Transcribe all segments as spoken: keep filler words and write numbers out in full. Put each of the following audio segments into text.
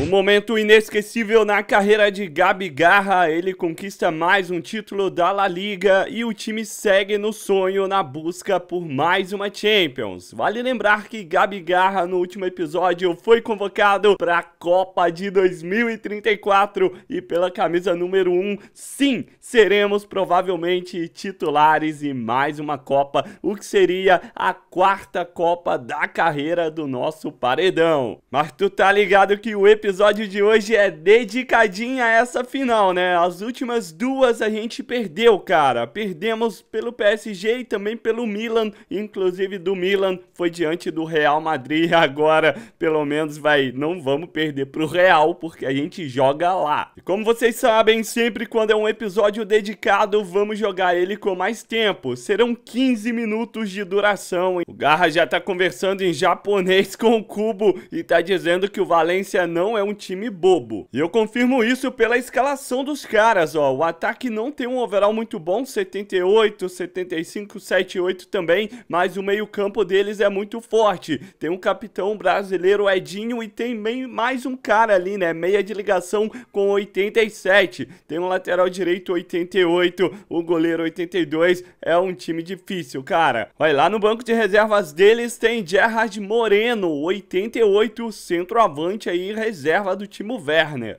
Um momento inesquecível na carreira de Gabi Garra, ele conquista mais um título da La Liga e o time segue no sonho na busca por mais uma Champions. Vale lembrar que Gabi Garra no último episódio foi convocado para a Copa de dois mil e trinta e quatro e pela camisa número um, sim, seremos provavelmente titulares em mais uma Copa, o que seria a quarta Copa da carreira do nosso paredão. Mas tu tá ligado que o episódio O episódio de hoje é dedicadinho a essa final, né? As últimas duas a gente perdeu, cara. Perdemos pelo P S G e também pelo Milan. Inclusive do Milan foi diante do Real Madrid. Agora, pelo menos, vai, não vamos perder pro Real, porque a gente joga lá. E como vocês sabem, sempre quando é um episódio dedicado, vamos jogar ele com mais tempo. Serão quinze minutos de duração. O Garra já tá conversando em japonês com o Kubo e tá dizendo que o Valencia não é é um time bobo. E eu confirmo isso pela escalação dos caras, ó. O ataque não tem um overall muito bom, setenta e oito, setenta e cinco, setenta e oito também, mas o meio-campo deles é muito forte. Tem um capitão brasileiro, Edinho, e tem meio, mais um cara ali, né? Meia de ligação com oitenta e sete. Tem um lateral direito, oitenta e oito. O goleiro, oitenta e dois. É um time difícil, cara. Olha, lá no banco de reservas deles tem Gerard Moreno, oitenta e oito, centroavante aí, reserva. reserva do Timo Werner.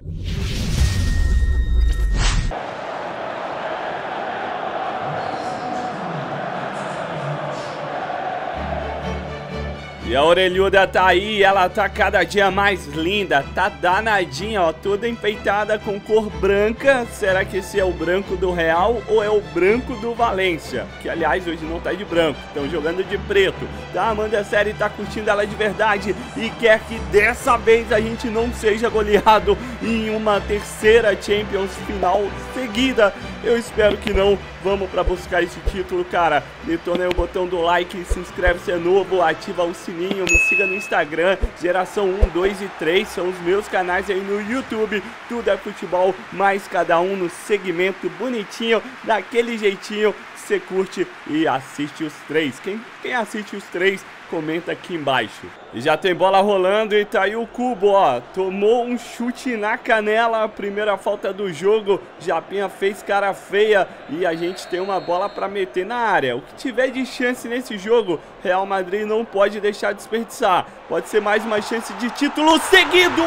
E a orelhuda tá aí, ela tá cada dia mais linda, tá danadinha, ó, toda enfeitada com cor branca. Será que esse é o branco do Real ou é o branco do Valencia? Que, aliás, hoje não tá de branco, estão jogando de preto. Tá amando a série, tá curtindo ela de verdade e quer que dessa vez a gente não seja goleado em uma terceira Champions final seguida. Eu espero que não. Vamos pra buscar esse título, cara. Detona aí o botão do like, se inscreve se é novo, ativa o sininho. Me siga no Instagram, Geração um, dois e três, são os meus canais aí no YouTube, tudo é futebol, mas cada um no segmento bonitinho, daquele jeitinho, você curte e assiste os três, quem, quem assiste os três, comenta aqui embaixo. E já tem bola rolando e tá aí o Kubo, ó, tomou um chute na canela, a primeira falta do jogo, Japinha fez cara feia e a gente tem uma bola pra meter na área. O que tiver de chance nesse jogo, Real Madrid não pode deixar de desperdiçar, pode ser mais uma chance de título seguido!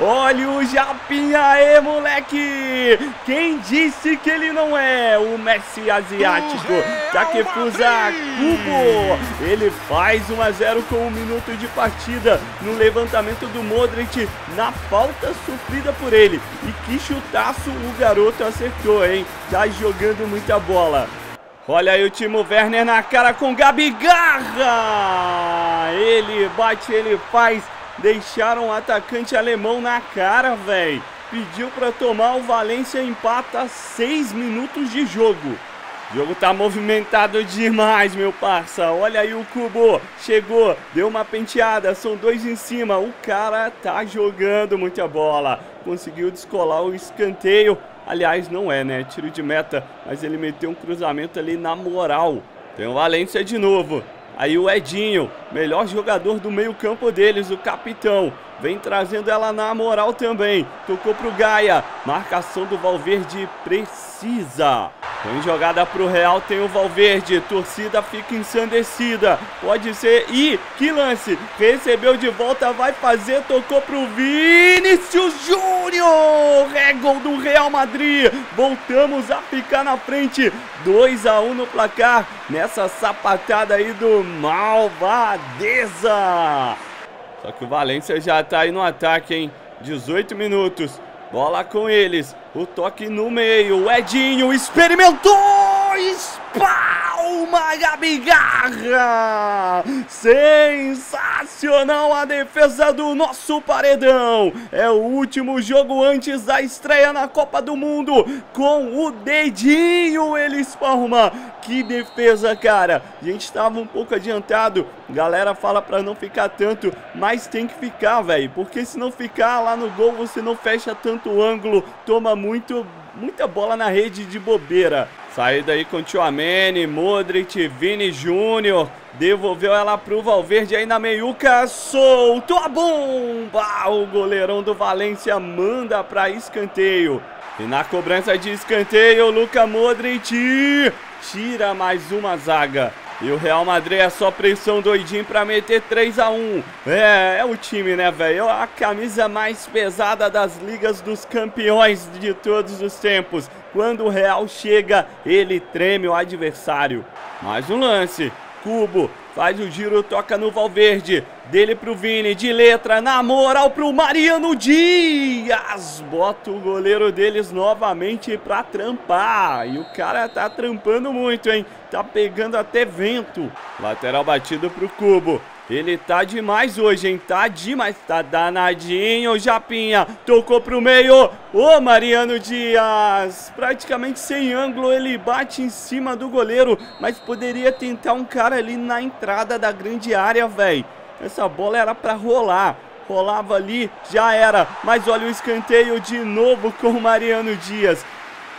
Olha o Japinha aí, moleque! Quem disse que ele não é o Messi asiático? Takefusa Kubo! Ele faz um a zero com um minuto de partida no levantamento do Modrić, na falta sofrida por ele. E que chutaço o garoto acertou, hein? Tá jogando muita bola. Olha aí o Timo Werner na cara com Gabi Garra! Ele bate, ele faz. Deixaram o atacante alemão na cara, velho. Pediu pra tomar, o Valencia empata, seis minutos de jogo. O jogo tá movimentado demais, meu parça. Olha aí o Kubo. Chegou, deu uma penteada, são dois em cima. O cara tá jogando muita bola. Conseguiu descolar o escanteio. Aliás, não é, né? Tiro de meta, mas ele meteu um cruzamento ali na moral. Tem o Valencia de novo. Aí o Edinho, melhor jogador do meio-campo deles, o capitão. Vem trazendo ela na moral também. Tocou pro Gaia. Marcação do Valverde precisa. Tem jogada pro Real, tem o Valverde. Torcida fica ensandecida. Pode ser. Ih, que lance. Recebeu de volta, vai fazer. Tocou pro Vinícius Júnior. É gol do Real Madrid. Voltamos a ficar na frente. dois a um no placar. Nessa sapatada aí do Malvadeza. Só que o Valencia já tá aí no ataque, hein? dezoito minutos. Bola com eles. O toque no meio. O Edinho experimentou! Espalma, Gabi Garra! Sensacional a defesa do nosso paredão. É o último jogo antes da estreia na Copa do Mundo. Com o dedinho ele espalma. Que defesa, cara. A gente tava um pouco adiantado. Galera fala pra não ficar tanto, mas tem que ficar, velho. Porque se não ficar lá no gol, você não fecha tanto o ângulo. Toma muito, muita bola na rede de bobeira. Saída aí com Tchouaméni, Modrić, Vini Júnior. Devolveu ela pro Valverde aí na meiuca, soltou a bomba! O goleirão do Valencia manda para escanteio. E na cobrança de escanteio, Luka Modrić tira mais uma zaga. E o Real Madrid é só pressão doidinho pra meter três a um. É, é o time, né, velho? A camisa mais pesada das ligas dos campeões de todos os tempos. Quando o Real chega, ele treme o adversário. Mais um lance. Kubo faz o giro, toca no Valverde. Dele pro Vini, de letra, na moral pro Mariano Dias. Bota o goleiro deles novamente pra trampar. E o cara tá trampando muito, hein? Tá pegando até vento. Lateral batido pro Kubo. Ele tá demais hoje, hein? Tá demais, tá danadinho, Japinha. Tocou pro meio, ô Mariano Dias. Praticamente sem ângulo, ele bate em cima do goleiro. Mas poderia tentar um cara ali na entrada da grande área, velho. Essa bola era pra rolar. Rolava ali, já era. Mas olha o escanteio de novo com o Mariano Dias.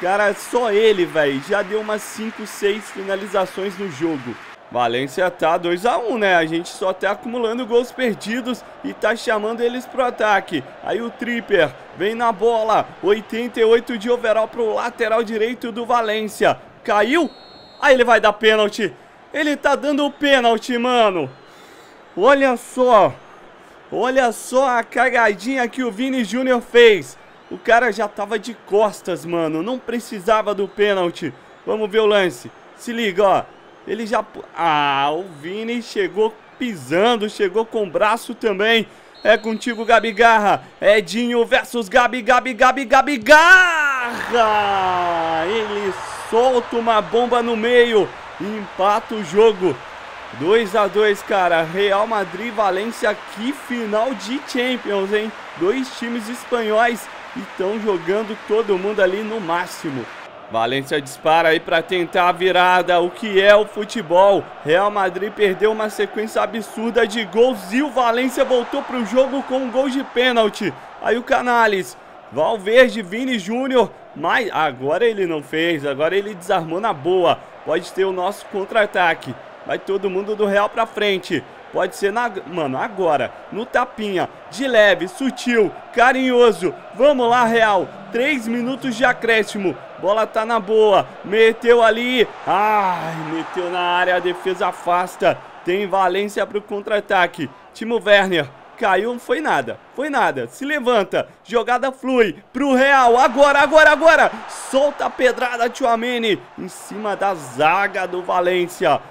Cara, só ele, velho. Já deu umas cinco, seis finalizações no jogo. Valencia tá dois a um, né? A gente só tá acumulando gols perdidos e tá chamando eles pro ataque. Aí o Tripper vem na bola. oitenta e oito de overall pro lateral direito do Valencia. Caiu? Aí ele vai dar pênalti. Ele tá dando o pênalti, mano. Olha só. Olha só a cagadinha que o Vinícius Júnior fez. O cara já tava de costas, mano. Não precisava do pênalti. Vamos ver o lance. Se liga, ó. Ele já... Ah, o Vini chegou pisando, chegou com o braço também. É contigo, Gabi Garra. Edinho versus Gabi, Gabi, Gabi, Gabi Garra. Ele solta uma bomba no meio e empata o jogo. dois a dois, cara. Real Madrid, Valencia, que final de Champions, hein? Dois times espanhóis e estão jogando todo mundo ali no máximo. Valencia dispara aí para tentar a virada, o que é o futebol. Real Madrid perdeu uma sequência absurda de gols e o Valencia voltou para o jogo com um gol de pênalti. Aí o Canales, Valverde, Vini Júnior, mas agora ele não fez, agora ele desarmou na boa. Pode ter o nosso contra-ataque, vai todo mundo do Real para frente. Pode ser na... Mano, agora, no tapinha, de leve, sutil, carinhoso. Vamos lá, Real. Três minutos de acréscimo. Bola tá na boa. Meteu ali. Ai, meteu na área. A defesa afasta. Tem Valencia pro contra-ataque. Timo Werner. Caiu, não foi nada. Foi nada. Se levanta. Jogada flui pro Real. Agora, agora, agora. Solta a pedrada, Tchouaméni. Em cima da zaga do Valencia.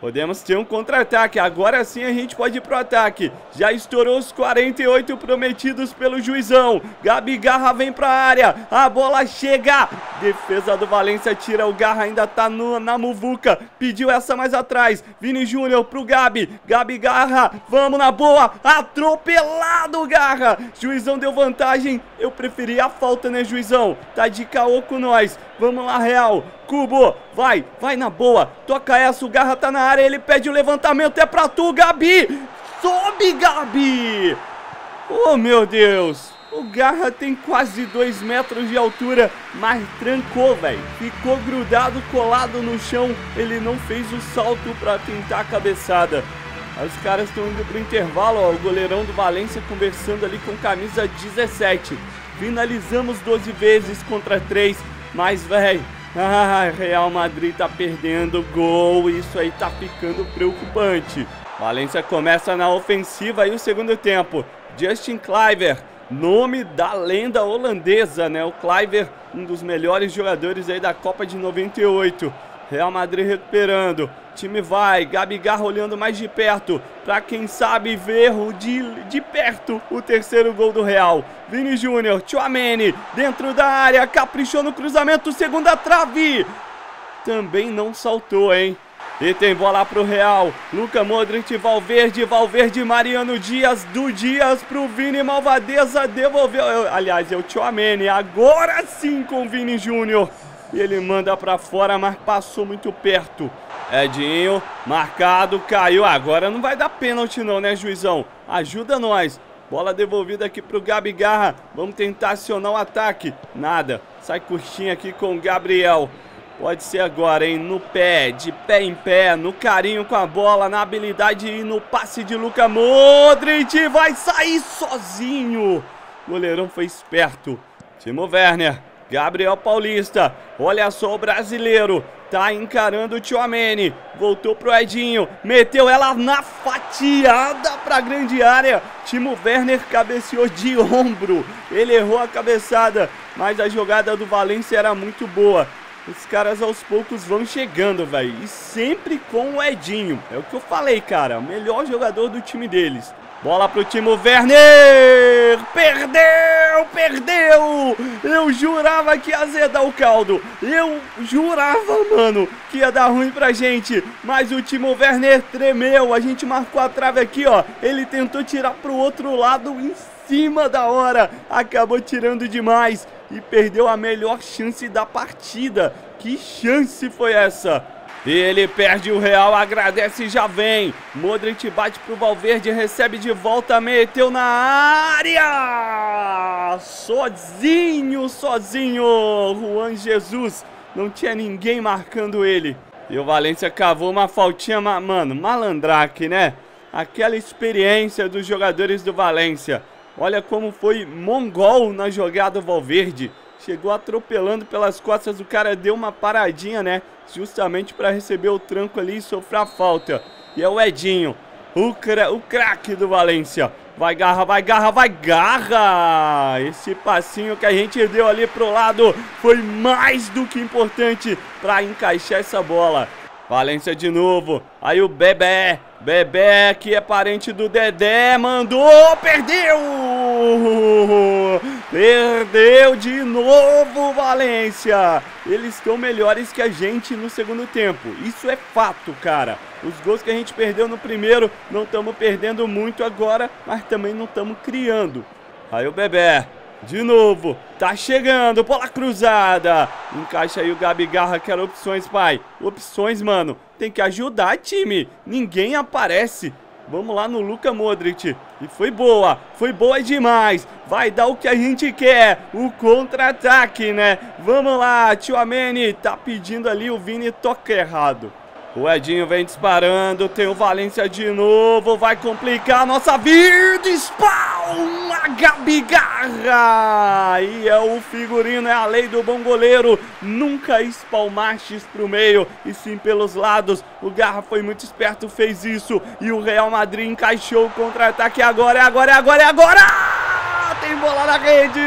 Podemos ter um contra-ataque, agora sim a gente pode ir pro ataque. Já estourou os quarenta e oito prometidos pelo juizão. Gabi Garra vem pra área, a bola chega. Defesa do Valencia tira o Garra, ainda tá no, na muvuca. Pediu essa mais atrás, Vini Júnior pro Gabi. Gabi Garra, vamos na boa, atropelado Garra. Juizão deu vantagem, eu preferi a falta, né juizão? Tá de caô com nós, vamos lá Real. Kubo, vai, vai na boa. Toca essa, o Garra tá na área, ele pede o levantamento, é pra tu, Gabi. Sobe, Gabi. Oh, meu Deus. O Garra tem quase dois metros de altura, mas trancou, velho. Ficou grudado, colado no chão. Ele não fez o salto pra tentar a cabeçada. Aí os caras estão indo pro intervalo, ó. O goleirão do Valencia conversando ali com camisa dezessete. Finalizamos doze vezes contra três, mas, velho... Ah, Real Madrid tá perdendo gol, isso aí tá ficando preocupante. Valencia começa na ofensiva e o segundo tempo. Justin Kluiver, nome da lenda holandesa, né? O Kluiver, um dos melhores jogadores aí da Copa de noventa e oito. Real Madrid recuperando, time vai, Gabi Garra olhando mais de perto, pra quem sabe ver o de, de perto o terceiro gol do Real. Vini Júnior, Tchouaméni, dentro da área, caprichou no cruzamento, segunda trave, também não saltou, hein? E tem bola pro Real, Luka Modrić, Valverde, Valverde, Mariano Dias, do Dias pro Vini, Malvadeza, devolveu, eu, aliás, é o Tchouaméni, agora sim com o Vini Júnior. E ele manda pra fora, mas passou muito perto. Edinho, marcado, caiu. Agora não vai dar pênalti não, né, juizão? Ajuda nós. Bola devolvida aqui pro Gabi Garra. Vamos tentar acionar o ataque. Nada. Sai curtinho aqui com o Gabriel. Pode ser agora, hein? No pé, de pé em pé, no carinho com a bola, na habilidade e no passe de Luka Modrić. Vai sair sozinho. O goleirão foi esperto. Timo Werner, Gabriel Paulista. Olha só o brasileiro. Tá encarando o Tchouaméni. Voltou pro Edinho. Meteu ela na fatiada pra grande área. Timo Werner cabeceou de ombro. Ele errou a cabeçada, mas a jogada do Valencia era muito boa. Os caras aos poucos vão chegando, velho. E sempre com o Edinho. É o que eu falei, cara. O melhor jogador do time deles. Bola pro Timo Werner. Perdeu, perdeu. Eu jurava que ia azedar o caldo. Eu jurava, mano, que ia dar ruim pra gente. Mas o Timo Werner tremeu. A gente marcou a trave aqui, ó. Ele tentou tirar pro outro lado em cima da hora. Acabou tirando demais. E perdeu a melhor chance da partida. Que chance foi essa? Ele perde o Real, agradece e já vem. Modrić bate pro Valverde, recebe de volta, meteu na área. Sozinho, sozinho. Juan Jesus, não tinha ninguém marcando ele. E o Valencia cavou uma faltinha, mano, malandraque, né? Aquela experiência dos jogadores do Valencia. Olha como foi mongol na jogada do Valverde. Chegou atropelando pelas costas, o cara deu uma paradinha, né? Justamente para receber o tranco ali e sofrer a falta. E é o Edinho, o, cra o craque do Valencia. Vai Garra, vai Garra, vai Garra! Esse passinho que a gente deu ali pro lado foi mais do que importante para encaixar essa bola. Valencia de novo, aí o Bebé, Bebé que é parente do Dedé, mandou, perdeu! Perdeu de novo, Valencia! Eles estão melhores que a gente no segundo tempo, isso é fato, cara. Os gols que a gente perdeu no primeiro, não estamos perdendo muito agora, mas também não estamos criando. Aí o Bebé, de novo, tá chegando, bola cruzada. Encaixa aí o Gabi Garra, que era opções, pai. Opções, mano, tem que ajudar, time. Ninguém aparece. Vamos lá no Luka Modrić. E foi boa, foi boa demais. Vai dar o que a gente quer, o contra-ataque, né? Vamos lá, Tchouaméni tá pedindo ali, o Vini toca errado. O Edinho vem disparando, tem o Valencia de novo, vai complicar a nossa vida, espalma, Gabi Garra! E é o figurino, é a lei do bom goleiro, nunca espalmar X pro meio e sim pelos lados. O Garra foi muito esperto, fez isso e o Real Madrid encaixou o contra-ataque agora, é agora, é agora, é agora! Tem bola na rede!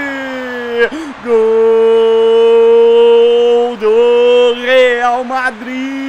Gol do Real Madrid!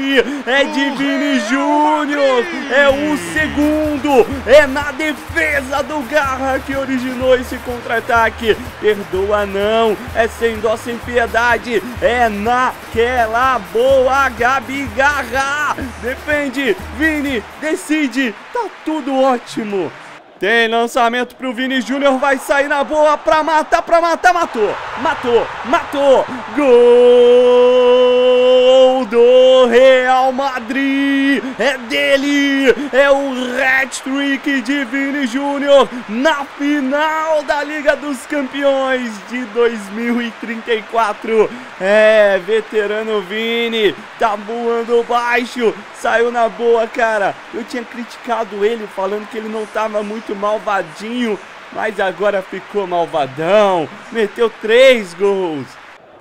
É de Vinícius Júnior, é o segundo, é na defesa do Garra que originou esse contra-ataque. Perdoa não, é sem dó, sem piedade, é naquela boa, Gabi Garra. Defende, Vini, decide, tá tudo ótimo. Tem lançamento pro Vinícius Júnior, vai sair na boa pra matar, pra matar, matou, matou, matou, gol do Real Madrid, é dele, é o hat-trick de Vinícius Júnior na final da Liga dos Campeões de dois mil e trinta e quatro, é, veterano Vini, tá voando baixo, saiu na boa, cara. Eu tinha criticado ele, falando que ele não tava muito malvadinho, mas agora ficou malvadão, meteu três gols.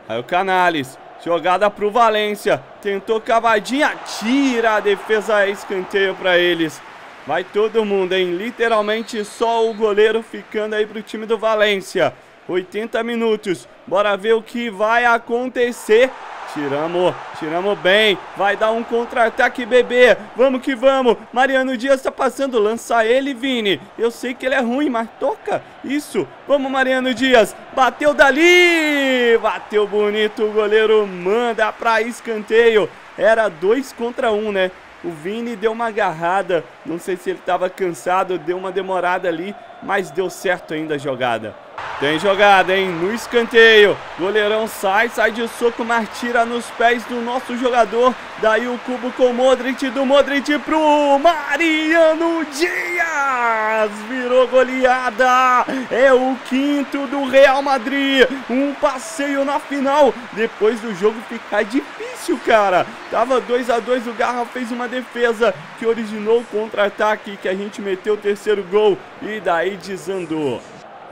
Aí o Canales, jogada pro Valencia, tentou cavadinha, tira a defesa, escanteio pra eles. Vai todo mundo, hein, literalmente só o goleiro ficando aí pro time do Valencia. Oitenta minutos, bora ver o que vai acontecer. Tiramos, tiramos bem. Vai dar um contra-ataque, bebê. Vamos que vamos. Mariano Dias tá passando. Lança ele, Vini. Eu sei que ele é ruim, mas toca. Isso. Vamos, Mariano Dias. Bateu dali. Bateu bonito. O goleiro manda pra escanteio. Era dois contra um, né? O Vini deu uma agarrada. Não sei se ele tava cansado. Deu uma demorada ali. Mas deu certo ainda a jogada. Tem jogada, hein? No escanteio. Goleirão sai, sai de soco, mas tira nos pés do nosso jogador. Daí o Kubo com o Modric, do Modric pro Mariano Dias. Virou goleada. É o quinto do Real Madrid. Um passeio na final. Depois do jogo ficar difícil, cara. Tava dois a dois, o Garra fez uma defesa que originou o contra-ataque, que a gente meteu o terceiro gol e daí desandou.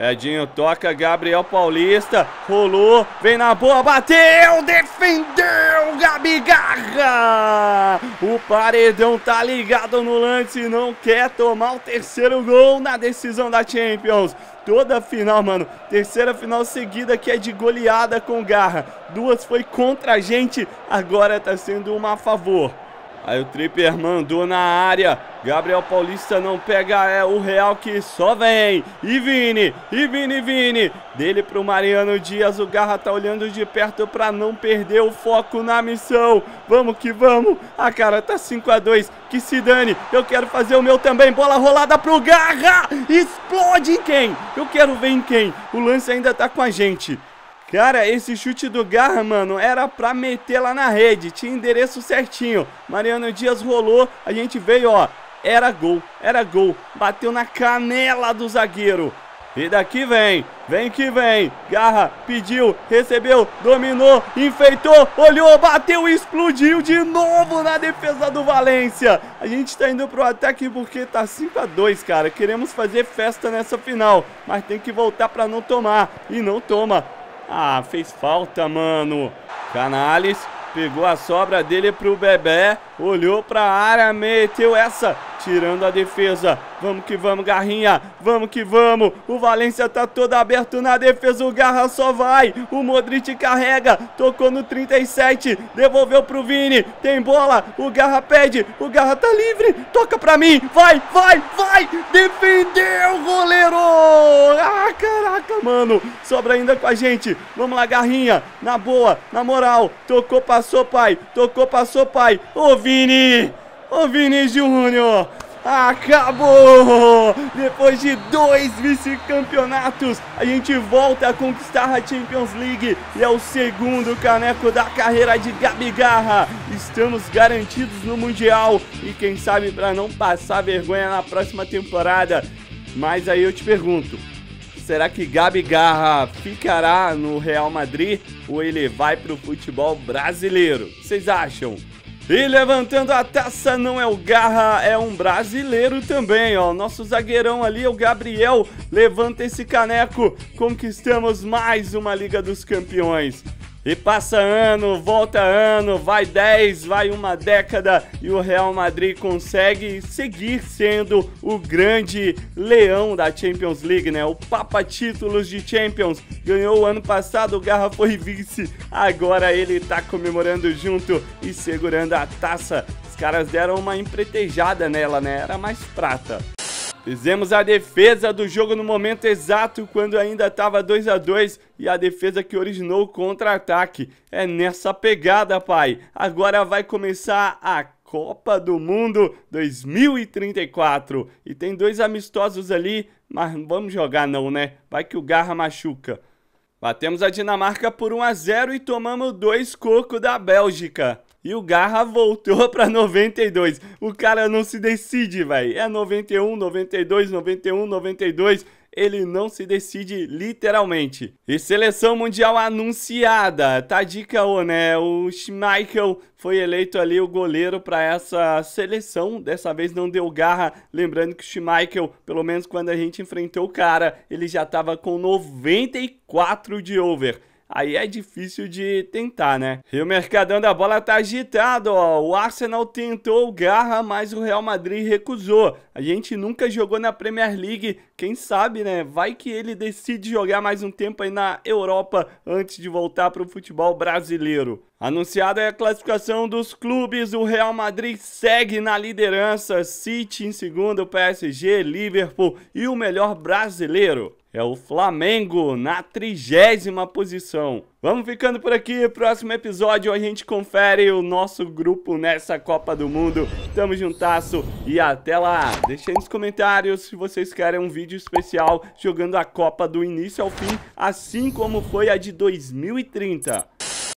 Edinho toca, Gabriel Paulista, rolou, vem na boa, bateu, defendeu, Gabi Garra! O paredão tá ligado no lance, não quer tomar o terceiro gol na decisão da Champions. Toda final, mano, terceira final seguida que é de goleada com Garra. Duas foi contra a gente, agora tá sendo uma a favor. Aí o Tripper mandou na área, Gabriel Paulista não pega, é o Real que só vem. E Vini, e Vini, Vini. Dele pro Mariano Dias, o Garra tá olhando de perto pra não perder o foco na missão. Vamos que vamos. Ah, cara, tá cinco a dois, que se dane. Eu quero fazer o meu também, bola rolada pro Garra. Explode em quem? Eu quero ver em quem. O lance ainda tá com a gente. Cara, esse chute do Garra, mano, era pra meter lá na rede, tinha endereço certinho. Mariano Dias rolou, a gente veio, ó, era gol, era gol. Bateu na canela do zagueiro. E daqui vem, vem que vem. Garra pediu, recebeu, dominou, enfeitou, olhou, bateu e explodiu de novo na defesa do Valencia. A gente tá indo pro ataque porque tá cinco a dois, cara. Queremos fazer festa nessa final, mas tem que voltar pra não tomar. E não toma. Ah, fez falta, mano. Canales pegou a sobra dele pro Bebé, olhou pra área, meteu essa, tirando a defesa. Vamos que vamos, Garrinha, vamos que vamos. O Valencia tá todo aberto na defesa, o Garra só vai. O Modric carrega, tocou no trinta e sete, devolveu pro Vini. Tem bola, o Garra pede, o Garra tá livre, toca pra mim. Vai, vai, vai, defendeu o goleiro. Ah, caraca, mano, sobra ainda com a gente. Vamos lá, Garrinha, na boa, na moral. Tocou, passou, pai, tocou, passou, pai. Ô, Vini, ô Vinícius Júnior, acabou! Depois de dois vice-campeonatos, a gente volta a conquistar a Champions League e é o segundo caneco da carreira de Gabi Garra. Estamos garantidos no Mundial e quem sabe para não passar vergonha na próxima temporada. Mas aí eu te pergunto, será que Gabi Garra ficará no Real Madrid ou ele vai para o futebol brasileiro? Vocês acham? E levantando a taça não é o Garra, é um brasileiro também, ó. Nosso zagueirão ali, o Gabriel, levanta esse caneco. Conquistamos mais uma Liga dos Campeões. E passa ano, volta ano, vai dez, vai uma década e o Real Madrid consegue seguir sendo o grande leão da Champions League, né? O papa títulos de Champions. Ganhou o ano passado, o Garra foi vice. Agora ele tá comemorando junto e segurando a taça. Os caras deram uma empretejada nela, né? Era mais prata. Fizemos a defesa do jogo no momento exato, quando ainda estava dois a dois, e a defesa que originou o contra-ataque. É nessa pegada, pai. Agora vai começar a Copa do Mundo dois mil e trinta e quatro. E tem dois amistosos ali, mas não vamos jogar não, né? Vai que o Garra machuca. Batemos a Dinamarca por um a zero e tomamos dois cocos da Bélgica. E o Garra voltou pra noventa e dois. O cara não se decide, velho. É noventa e um, noventa e dois, noventa e um, noventa e dois. Ele não se decide literalmente. E seleção mundial anunciada. Tá dica, ô, né? O Schmeichel foi eleito ali o goleiro pra essa seleção. Dessa vez não deu Garra. Lembrando que o Schmeichel, pelo menos quando a gente enfrentou o cara, ele já tava com noventa e quatro de over. Aí é difícil de tentar, né? E o mercadão da bola tá agitado, ó. O Arsenal tentou o Garra, mas o Real Madrid recusou. A gente nunca jogou na Premier League. Quem sabe, né? Vai que ele decide jogar mais um tempo aí na Europa antes de voltar pro futebol brasileiro. Anunciada a classificação dos clubes, o Real Madrid segue na liderança. City em segundo, P S G, Liverpool e o melhor brasileiro. é o Flamengo, na trigésima posição. Vamos ficando por aqui, próximo episódio a gente confere o nosso grupo nessa Copa do Mundo. Tamo juntasso e até lá. Deixem nos comentários se vocês querem um vídeo especial jogando a Copa do início ao fim, assim como foi a de dois mil e trinta.